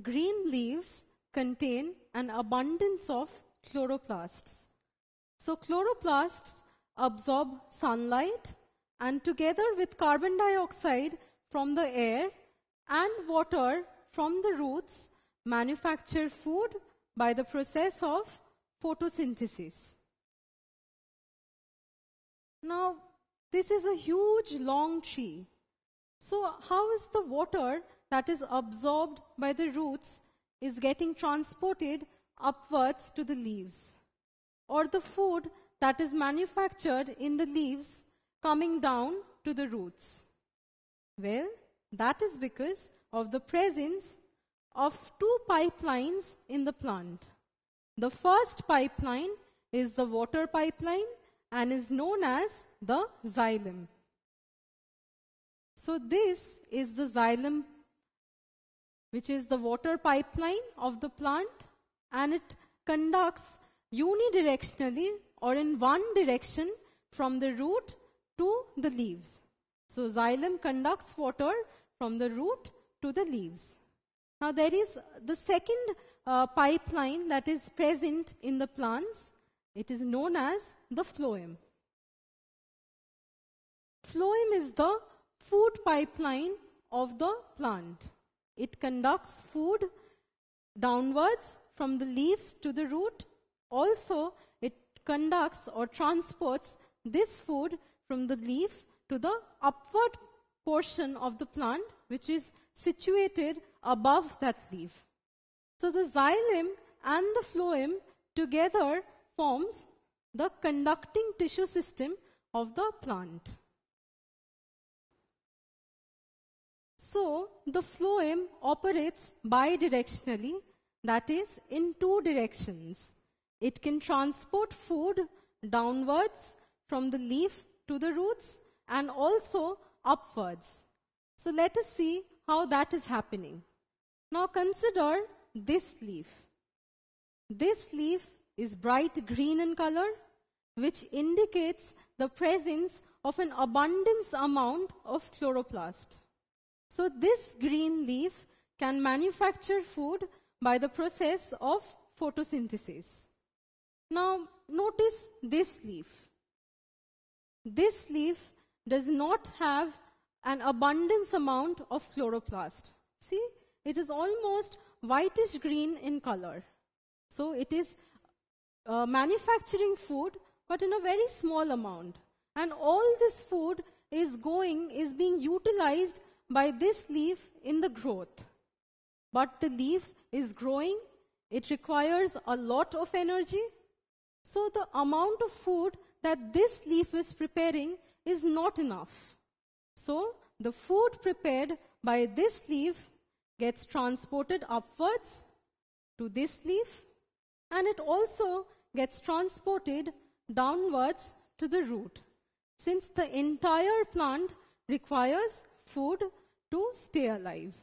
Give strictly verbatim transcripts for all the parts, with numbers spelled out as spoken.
Green leaves contain an abundance of chloroplasts. So chloroplasts absorb sunlight and together with carbon dioxide from the air and water from the roots manufacture food by the process of photosynthesis. Now, this is a huge long tree. So how is the water that is absorbed by the roots is getting transported upwards to the leaves, or the food that is manufactured in the leaves coming down to the roots? Well, that is because of the presence of two pipelines in the plant. The first pipeline is the water pipeline and is known as the xylem. So this is the xylem, which is the water pipeline of the plant, and it conducts unidirectionally or in one direction from the root to the leaves. So xylem conducts water from the root to the leaves. Now there is the second uh, pipeline that is present in the plants. It is known as the phloem. Phloem is the food pipeline of the plant. It conducts food downwards from the leaves to the root. Also, it conducts or transports this food from the leaf to the upward portion of the plant, which is situated above that leaf. So the xylem and the phloem together forms the conducting tissue system of the plant. So the phloem operates bidirectionally, that is in two directions. It can transport food downwards from the leaf to the roots and also upwards. So let us see how that is happening. Now consider this leaf. This leaf is bright green in color, which indicates the presence of an abundance amount of chloroplast. So this green leaf can manufacture food by the process of photosynthesis. Now notice this leaf. This leaf does not have an abundance amount of chloroplast. See, it is almost whitish green in color. So it is uh, manufacturing food, but in a very small amount. And all this food is going, is being utilized by this leaf in the growth. But the leaf is growing, it requires a lot of energy, so the amount of food that this leaf is preparing is not enough. So the food prepared by this leaf gets transported upwards to this leaf, and it also gets transported downwards to the root, since the entire plant requires food to stay alive.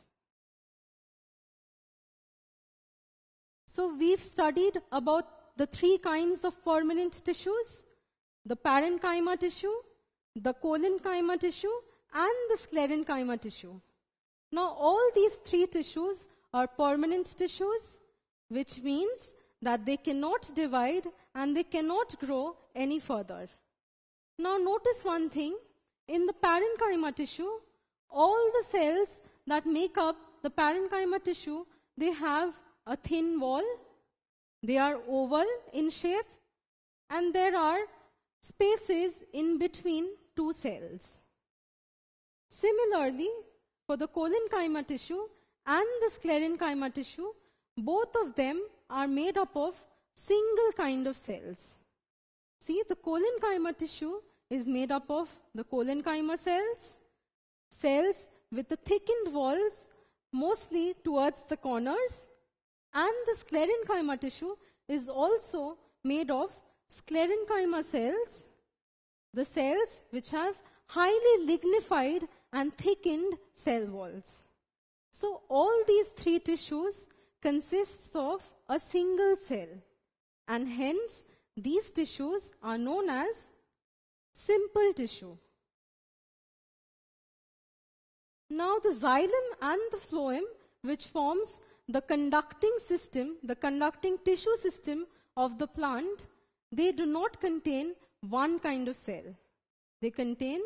So we've studied about the three kinds of permanent tissues: the parenchyma tissue, the collenchyma tissue, and the sclerenchyma tissue. Now all these three tissues are permanent tissues, which means that they cannot divide and they cannot grow any further. Now notice one thing. In the parenchyma tissue, all the cells that make up the parenchyma tissue, they have a thin wall, they are oval in shape, and there are spaces in between two cells. Similarly, for the collenchyma tissue and the sclerenchyma tissue, both of them are made up of single kind of cells. See, the collenchyma tissue is made up of the collenchyma cells, cells with the thickened walls mostly towards the corners, and the sclerenchyma tissue is also made of sclerenchyma cells, the cells which have highly lignified and thickened cell walls. So all these three tissues consists of a single cell, and hence these tissues are known as simple tissue. Now the xylem and the phloem, which forms the conducting system, the conducting tissue system of the plant, they do not contain one kind of cell. They contain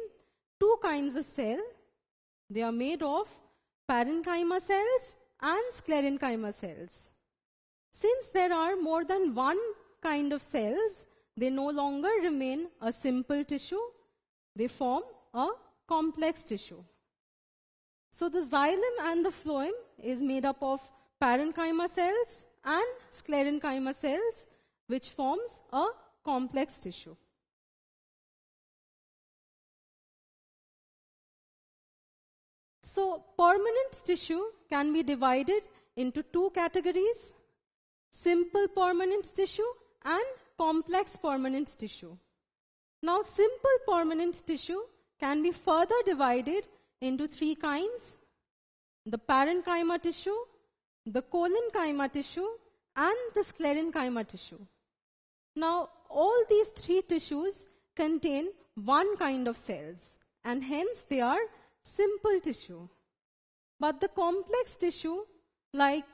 two kinds of cell. They are made of parenchyma cells and sclerenchyma cells. Since there are more than one kind of cells, they no longer remain a simple tissue. They form a complex tissue. So the xylem and the phloem is made up of parenchyma cells and sclerenchyma cells, which forms a complex tissue. So permanent tissue can be divided into two categories: simple permanent tissue and complex permanent tissue. Now simple permanent tissue can be further divided into three kinds: the parenchyma tissue, the collenchyma tissue, and the sclerenchyma tissue. Now all these three tissues contain one kind of cells, and hence they are simple tissue. But the complex tissue, like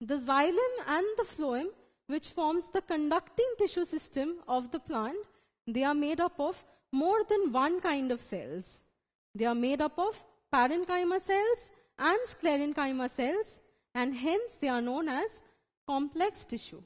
the xylem and the phloem, which forms the conducting tissue system of the plant, they are made up of more than one kind of cells. They are made up of parenchyma cells and sclerenchyma cells, and hence they are known as complex tissue.